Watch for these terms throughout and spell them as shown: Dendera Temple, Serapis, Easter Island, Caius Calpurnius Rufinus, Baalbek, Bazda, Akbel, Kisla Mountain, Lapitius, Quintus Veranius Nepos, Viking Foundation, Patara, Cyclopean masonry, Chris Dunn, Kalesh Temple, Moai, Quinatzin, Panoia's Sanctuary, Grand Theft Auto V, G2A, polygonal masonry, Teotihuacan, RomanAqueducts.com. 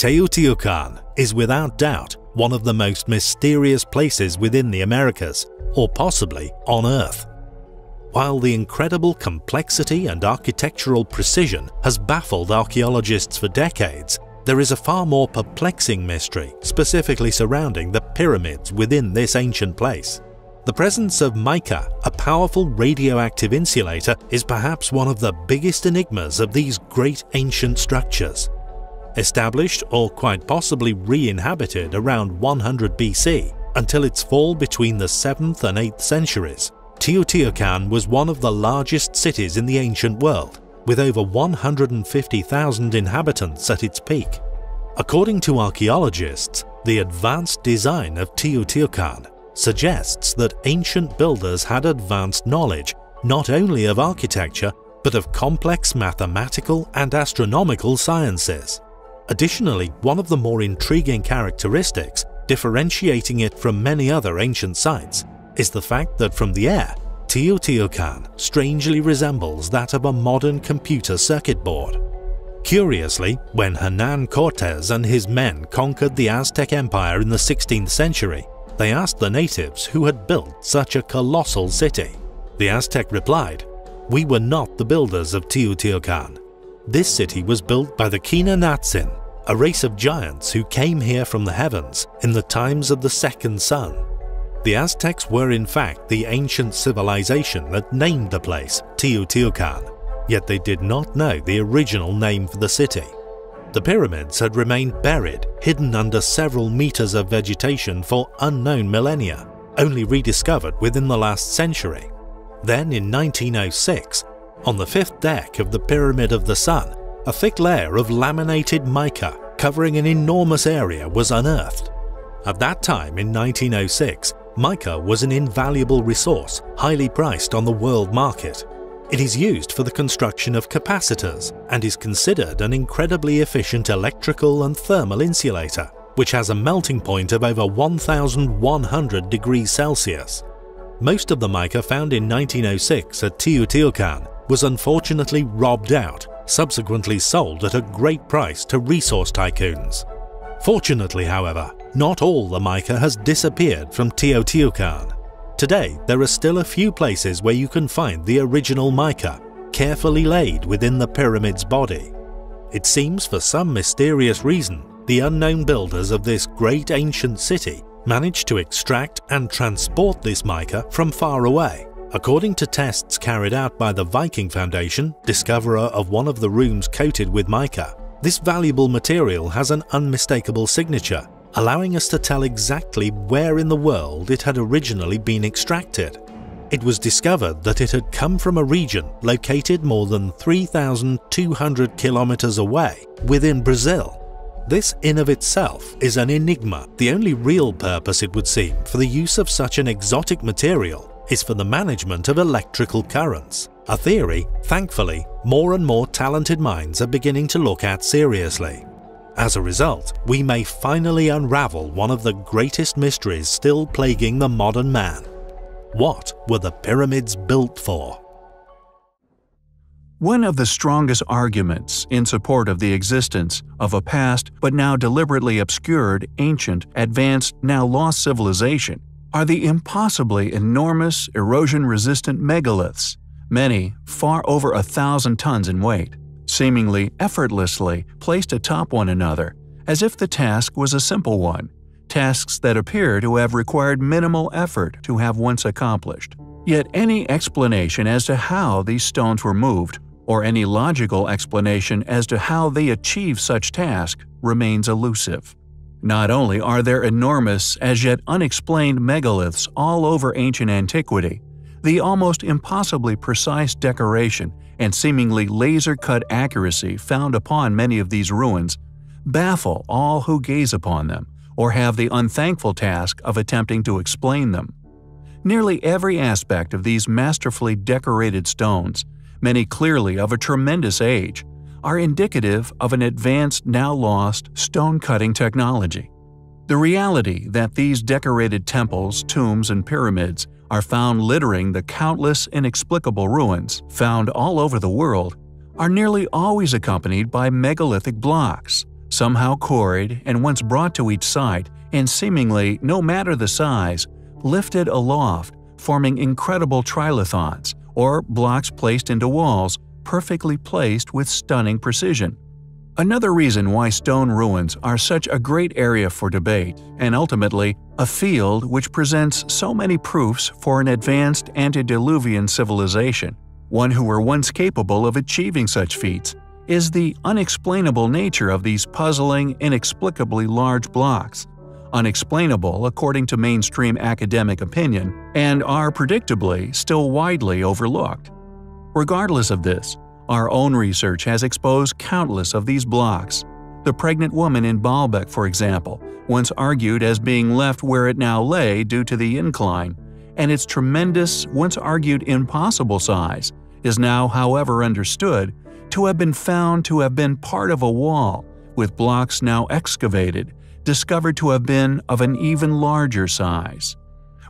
Teotihuacan is without doubt one of the most mysterious places within the Americas, or possibly on Earth. While the incredible complexity and architectural precision has baffled archaeologists for decades, there is a far more perplexing mystery specifically surrounding the pyramids within this ancient place. The presence of mica, a powerful radioactive insulator, is perhaps one of the biggest enigmas of these great ancient structures. Established or quite possibly re-inhabited around 100 BC until its fall between the 7th and 8th centuries, Teotihuacan was one of the largest cities in the ancient world, with over 150,000 inhabitants at its peak. According to archaeologists, the advanced design of Teotihuacan suggests that ancient builders had advanced knowledge not only of architecture but of complex mathematical and astronomical sciences. Additionally, one of the more intriguing characteristics differentiating it from many other ancient sites is the fact that from the air, Teotihuacan strangely resembles that of a modern computer circuit board. Curiously, when Hernan Cortes and his men conquered the Aztec Empire in the 16th century, they asked the natives who had built such a colossal city. The Aztec replied, "We were not the builders of Teotihuacan. This city was built by the Quinatzin, a race of giants who came here from the heavens in the times of the second sun." The Aztecs were in fact the ancient civilization that named the place Teotihuacan, yet they did not know the original name for the city. The pyramids had remained buried, hidden under several meters of vegetation for unknown millennia, only rediscovered within the last century. Then in 1906, on the fifth deck of the Pyramid of the Sun, a thick layer of laminated mica covering an enormous area was unearthed. At that time in 1906, mica was an invaluable resource, highly priced on the world market. It is used for the construction of capacitors and is considered an incredibly efficient electrical and thermal insulator, which has a melting point of over 1,100 degrees Celsius. Most of the mica found in 1906 at Teotihuacan was unfortunately robbed out, subsequently sold at a great price to resource tycoons. Fortunately, however, not all the mica has disappeared from Teotihuacan. Today, there are still a few places where you can find the original mica, carefully laid within the pyramid's body. It seems for some mysterious reason, the unknown builders of this great ancient city managed to extract and transport this mica from far away. According to tests carried out by the Viking Foundation, discoverer of one of the rooms coated with mica, this valuable material has an unmistakable signature, allowing us to tell exactly where in the world it had originally been extracted. It was discovered that it had come from a region located more than 3,200 kilometers away within Brazil. This in of itself is an enigma. The only real purpose, it would seem, for the use of such an exotic material is for the management of electrical currents, a theory, thankfully, more and more talented minds are beginning to look at seriously. As a result, we may finally unravel one of the greatest mysteries still plaguing the modern man. What were the pyramids built for? One of the strongest arguments in support of the existence of a past but now deliberately obscured, ancient, advanced, now lost civilization are the impossibly enormous, erosion-resistant megaliths, many far over 1,000 tons in weight, seemingly effortlessly placed atop one another, as if the task was a simple one, tasks that appear to have required minimal effort to have once accomplished. Yet any explanation as to how these stones were moved, or any logical explanation as to how they achieved such task, remains elusive. Not only are there enormous, as yet unexplained megaliths all over ancient antiquity, the almost impossibly precise decoration and seemingly laser-cut accuracy found upon many of these ruins baffle all who gaze upon them or have the unthankful task of attempting to explain them. Nearly every aspect of these masterfully decorated stones, many clearly of a tremendous age, are indicative of an advanced, now lost, stone-cutting technology. The reality that these decorated temples, tombs, and pyramids are found littering the countless inexplicable ruins found all over the world are nearly always accompanied by megalithic blocks, somehow quarried and once brought to each site, and seemingly, no matter the size, lifted aloft, forming incredible trilithons, or blocks placed into walls, perfectly placed with stunning precision. Another reason why stone ruins are such a great area for debate, and ultimately, a field which presents so many proofs for an advanced antediluvian civilization, one who were once capable of achieving such feats, is the unexplainable nature of these puzzling, inexplicably large blocks. Unexplainable according to mainstream academic opinion, and are predictably still widely overlooked. Regardless of this, our own research has exposed countless of these blocks. The pregnant woman in Baalbek, for example, once argued as being left where it now lay due to the incline, and its tremendous, once argued impossible size, is now, however, understood to have been found to have been part of a wall, with blocks now excavated, discovered to have been of an even larger size.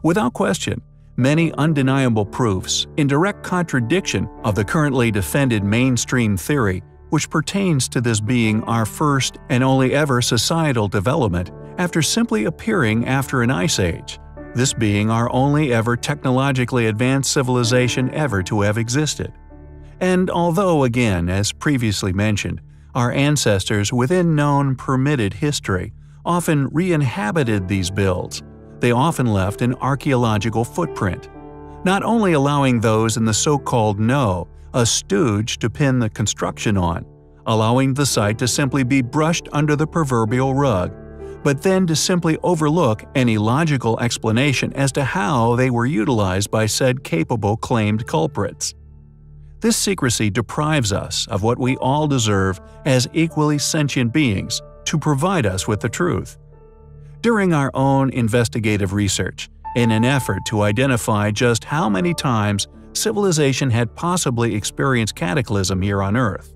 Without question, many undeniable proofs, in direct contradiction of the currently defended mainstream theory, which pertains to this being our first and only ever societal development after simply appearing after an ice age, this being our only ever technologically advanced civilization ever to have existed. And although, again, as previously mentioned, our ancestors within known permitted history often re-inhabited these builds, they often left an archaeological footprint, not only allowing those in the so-called know a stooge to pin the construction on, allowing the site to simply be brushed under the proverbial rug, but then to simply overlook any logical explanation as to how they were utilized by said capable claimed culprits. This secrecy deprives us of what we all deserve as equally sentient beings, to provide us with the truth. During our own investigative research, in an effort to identify just how many times civilization had possibly experienced cataclysm here on Earth,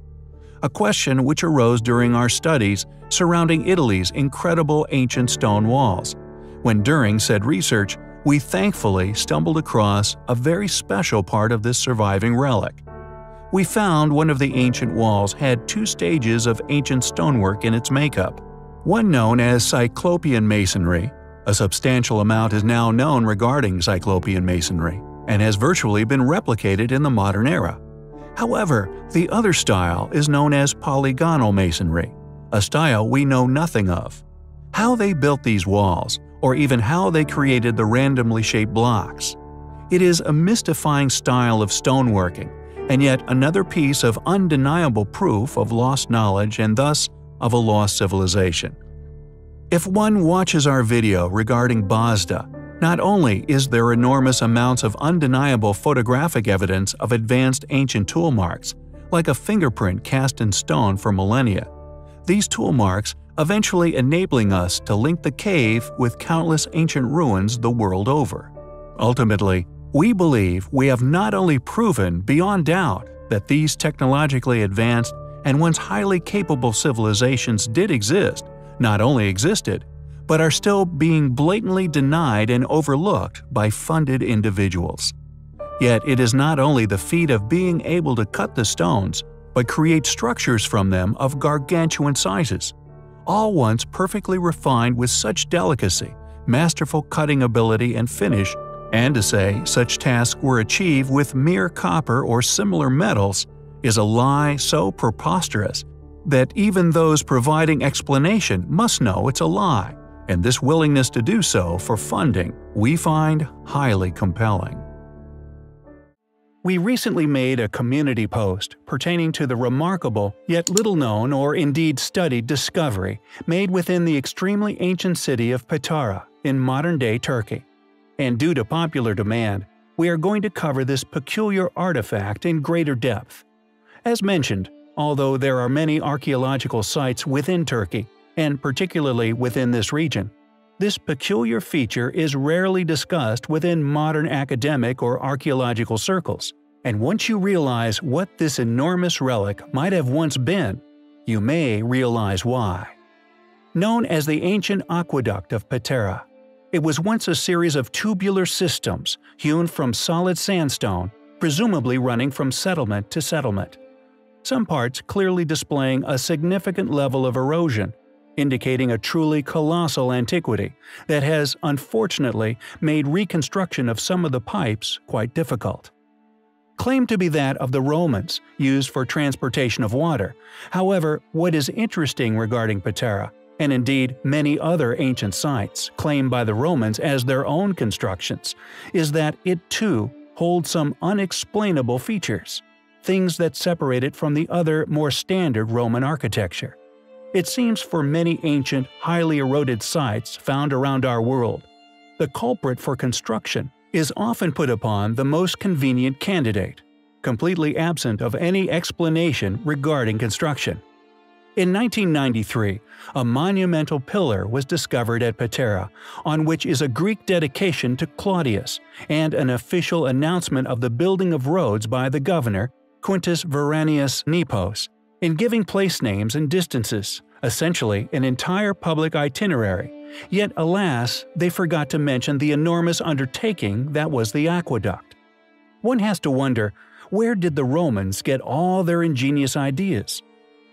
a question which arose during our studies surrounding Italy's incredible ancient stone walls, when during said research we thankfully stumbled across a very special part of this surviving relic. We found one of the ancient walls had two stages of ancient stonework in its makeup, one known as Cyclopean masonry. A substantial amount is now known regarding Cyclopean masonry, and has virtually been replicated in the modern era. However, the other style is known as polygonal masonry, a style we know nothing of. How they built these walls, or even how they created the randomly shaped blocks. It is a mystifying style of stoneworking, and yet another piece of undeniable proof of lost knowledge and thus of a lost civilization. If one watches our video regarding Bazda, not only is there enormous amounts of undeniable photographic evidence of advanced ancient tool marks, like a fingerprint cast in stone for millennia, these tool marks eventually enabling us to link the cave with countless ancient ruins the world over. Ultimately, we believe we have not only proven beyond doubt that these technologically advanced and once highly capable civilizations did exist, not only existed, but are still being blatantly denied and overlooked by funded individuals. Yet it is not only the feat of being able to cut the stones, but create structures from them of gargantuan sizes, all once perfectly refined with such delicacy, masterful cutting ability and finish. And to say such tasks were achieved with mere copper or similar metals is a lie so preposterous that even those providing explanation must know it's a lie, and this willingness to do so for funding we find highly compelling. We recently made a community post pertaining to the remarkable, yet little known or indeed studied discovery made within the extremely ancient city of Patara in modern-day Turkey. And due to popular demand, we are going to cover this peculiar artifact in greater depth. As mentioned, although there are many archaeological sites within Turkey, and particularly within this region, this peculiar feature is rarely discussed within modern academic or archaeological circles. And once you realize what this enormous relic might have once been, you may realize why. Known as the ancient aqueduct of Patara, it was once a series of tubular systems hewn from solid sandstone, presumably running from settlement to settlement. some parts clearly displaying a significant level of erosion, indicating a truly colossal antiquity that has, unfortunately, made reconstruction of some of the pipes quite difficult. Claimed to be that of the Romans, used for transportation of water. However, what is interesting regarding Patara, and indeed many other ancient sites claimed by the Romans as their own constructions, is that it too holds some unexplainable features, things that separate it from the other more standard Roman architecture. It seems for many ancient, highly eroded sites found around our world, the culprit for construction is often put upon the most convenient candidate, completely absent of any explanation regarding construction. In 1993, a monumental pillar was discovered at Patara, on which is a Greek dedication to Claudius and an official announcement of the building of roads by the governor, Quintus Veranius Nepos, in giving place names and distances, essentially an entire public itinerary. Yet, alas, they forgot to mention the enormous undertaking that was the aqueduct. One has to wonder, where did the Romans get all their ingenious ideas?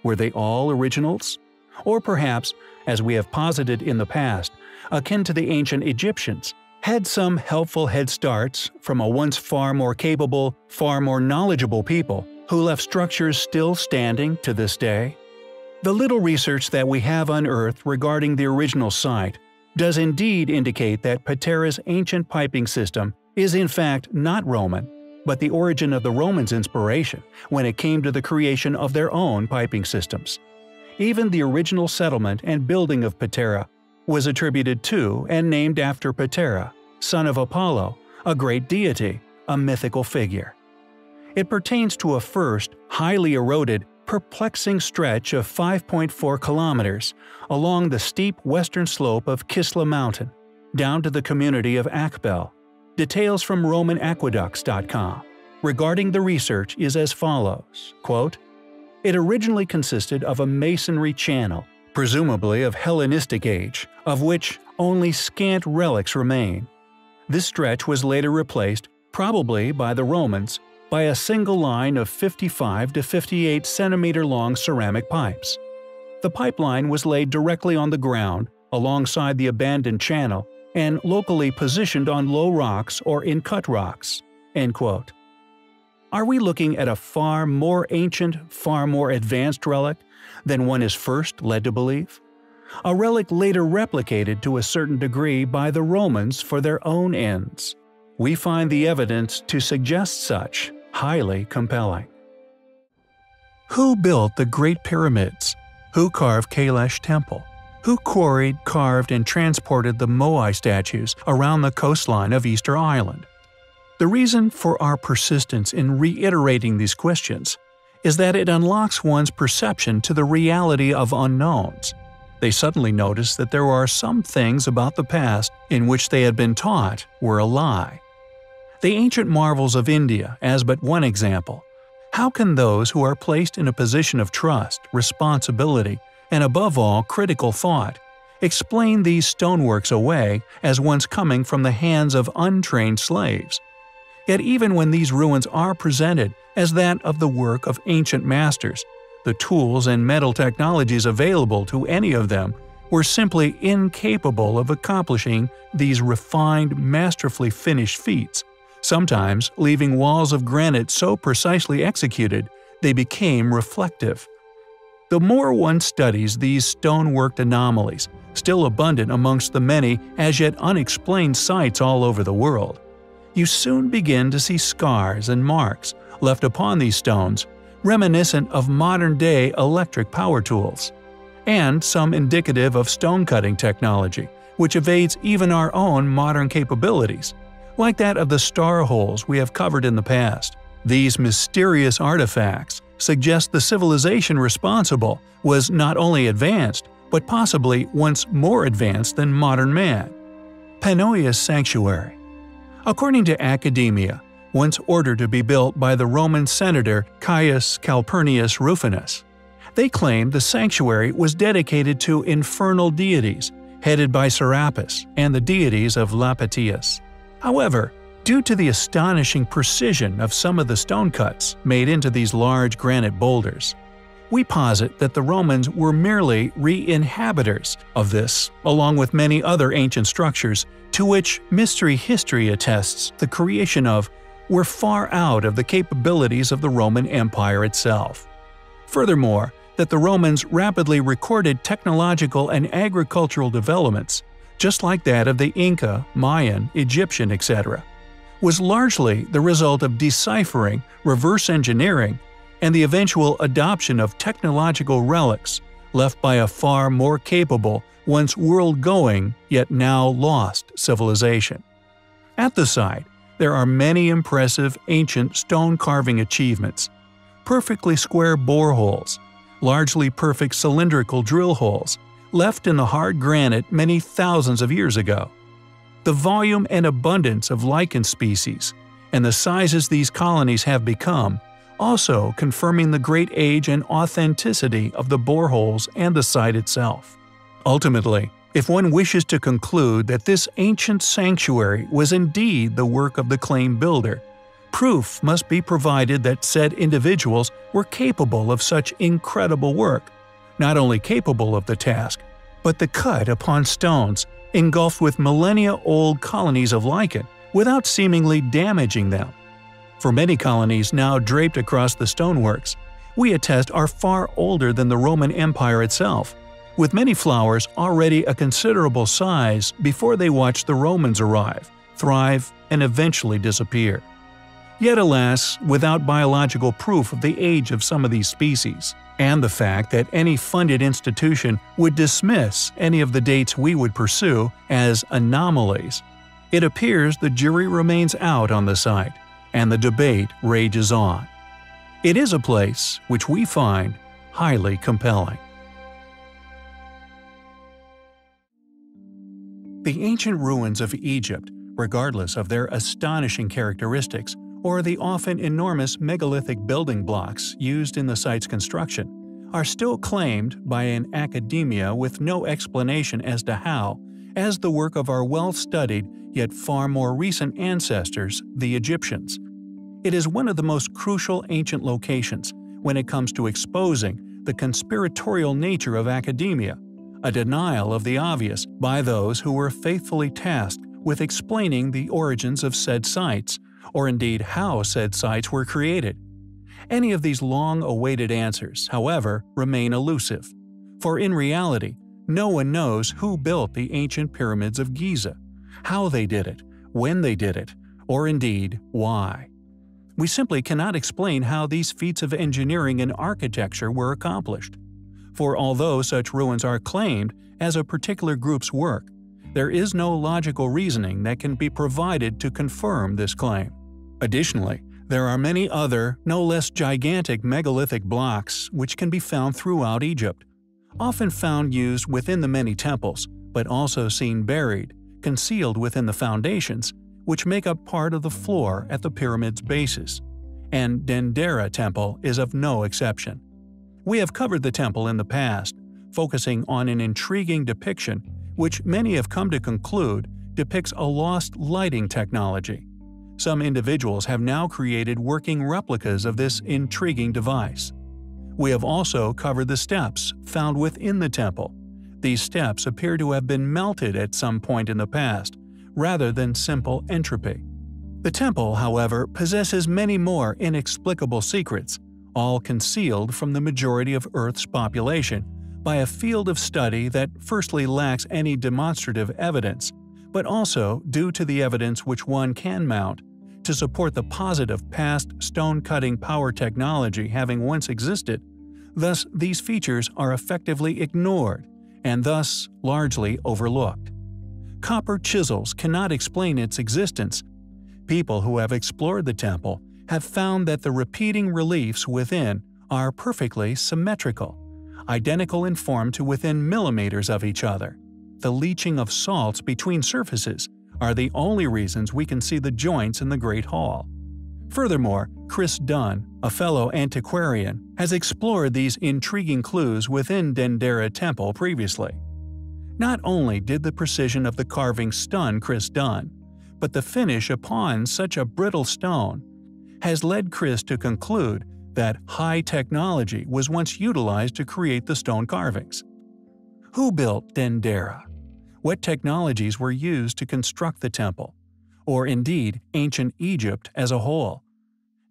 Were they all originals? Or perhaps, as we have posited in the past, akin to the ancient Egyptians, had some helpful head starts from a once far more capable, far more knowledgeable people who left structures still standing to this day? The little research that we have unearthed regarding the original site does indeed indicate that Patara's ancient piping system is in fact not Roman, but the origin of the Romans' inspiration when it came to the creation of their own piping systems. Even the original settlement and building of Patara was attributed to and named after Patara, son of Apollo, a great deity, a mythical figure. It pertains to a first, highly eroded, perplexing stretch of 5.4 kilometers along the steep western slope of Kisla Mountain, down to the community of Akbel. Details from RomanAqueducts.com regarding the research is as follows, quote, "It originally consisted of a masonry channel, presumably of Hellenistic age, of which only scant relics remain. This stretch was later replaced, probably by the Romans, by a single line of 55 to 58 centimeter long ceramic pipes. The pipeline was laid directly on the ground, alongside the abandoned channel, and locally positioned on low rocks or in cut rocks." End quote. Are we looking at a far more ancient, far more advanced relic than one is first led to believe? A relic later replicated to a certain degree by the Romans for their own ends. We find the evidence to suggest such highly compelling. Who built the Great Pyramids? Who carved Kalesh Temple? Who quarried, carved, and transported the Moai statues around the coastline of Easter Island? The reason for our persistence in reiterating these questions is that it unlocks one's perception to the reality of unknowns. They suddenly notice that there are some things about the past in which they had been taught were a lie. The ancient marvels of India as but one example. How can those who are placed in a position of trust, responsibility, and above all critical thought, explain these stoneworks away as once coming from the hands of untrained slaves? Yet even when these ruins are presented as that of the work of ancient masters, the tools and metal technologies available to any of them were simply incapable of accomplishing these refined, masterfully finished feats, sometimes leaving walls of granite so precisely executed they became reflective. The more one studies these stoneworked anomalies, still abundant amongst the many as yet unexplained sites all over the world, you soon begin to see scars and marks left upon these stones reminiscent of modern-day electric power tools, and some indicative of stone-cutting technology, which evades even our own modern capabilities, like that of the star holes we have covered in the past. These mysterious artifacts suggest the civilization responsible was not only advanced, but possibly once more advanced than modern man. Panoia's Sanctuary. According to academia, once ordered to be built by the Roman senator Caius Calpurnius Rufinus, they claimed the sanctuary was dedicated to infernal deities, headed by Serapis and the deities of Lapitius. However, Due to the astonishing precision of some of the stonecuts made into these large granite boulders, we posit that the Romans were merely re-inhabitors of this, along with many other ancient structures to which mystery history attests the creation of were far out of the capabilities of the Roman Empire itself. Furthermore, that the Romans rapidly recorded technological and agricultural developments, just like that of the Inca, Mayan, Egyptian, etc., was largely the result of deciphering, reverse engineering, and the eventual adoption of technological relics left by a far more capable, once world-going, yet now lost civilization. At the site, there are many impressive ancient stone-carving achievements, perfectly square boreholes, largely perfect cylindrical drill holes, left in the hard granite many thousands of years ago. The volume and abundance of lichen species, and the sizes these colonies have become, also confirming the great age and authenticity of the boreholes and the site itself. Ultimately, if one wishes to conclude that this ancient sanctuary was indeed the work of the claimed builder, proof must be provided that said individuals were capable of such incredible work, not only capable of the task, but the cut upon stones, engulfed with millennia-old colonies of lichen, without seemingly damaging them. For many colonies now draped across the stoneworks, we attest are far older than the Roman Empire itself, with many flowers already a considerable size before they watched the Romans arrive, thrive, and eventually disappear. Yet alas, without biological proof of the age of some of these species, and the fact that any funded institution would dismiss any of the dates we would pursue as anomalies, it appears the jury remains out on the site, and the debate rages on. It is a place which we find highly compelling. The ancient ruins of Egypt, regardless of their astonishing characteristics or the often enormous megalithic building blocks used in the site's construction, are still claimed by an academia with no explanation as to how, as the work of our well-studied yet far more recent ancestors, the Egyptians. It is one of the most crucial ancient locations when it comes to exposing the conspiratorial nature of academia, a denial of the obvious by those who were faithfully tasked with explaining the origins of said sites, or indeed how said sites were created. Any of these long-awaited answers, however, remain elusive, for in reality, no one knows who built the ancient pyramids of Giza, how they did it, when they did it, or indeed, why. We simply cannot explain how these feats of engineering and architecture were accomplished. For although such ruins are claimed as a particular group's work, there is no logical reasoning that can be provided to confirm this claim. Additionally, there are many other, no less gigantic megalithic blocks which can be found throughout Egypt, often found used within the many temples, but also seen buried, concealed within the foundations, which make up part of the floor at the pyramid's bases. And Dendera Temple is of no exception. We have covered the temple in the past, focusing on an intriguing depiction which many have come to conclude depicts a lost lighting technology. Some individuals have now created working replicas of this intriguing device. We have also covered the steps found within the temple. These steps appear to have been melted at some point in the past, rather than simple entropy. The temple, however, possesses many more inexplicable secrets, all concealed from the majority of Earth's population by a field of study that firstly lacks any demonstrative evidence, but also due to the evidence which one can mount to support the positive past stone-cutting power technology having once existed. Thus, these features are effectively ignored, and thus largely overlooked. Copper chisels cannot explain its existence. People who have explored the temple have found that the repeating reliefs within are perfectly symmetrical, identical in form to within millimeters of each other. The leaching of salts between surfaces are the only reasons we can see the joints in the Great Hall. Furthermore, Chris Dunn, a fellow antiquarian, has explored these intriguing clues within Dendera Temple previously. Not only did the precision of the carving stun Chris Dunn, but the finish upon such a brittle stone has led Chris to conclude that high technology was once utilized to create the stone carvings. Who built Dendera? What technologies were used to construct the temple? Or indeed, ancient Egypt as a whole?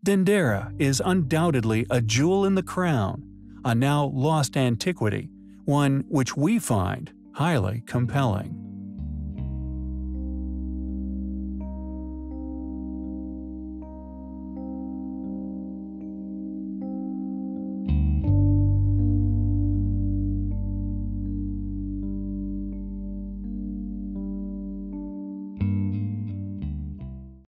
Dendera is undoubtedly a jewel in the crown, a now lost antiquity, one which we find highly compelling.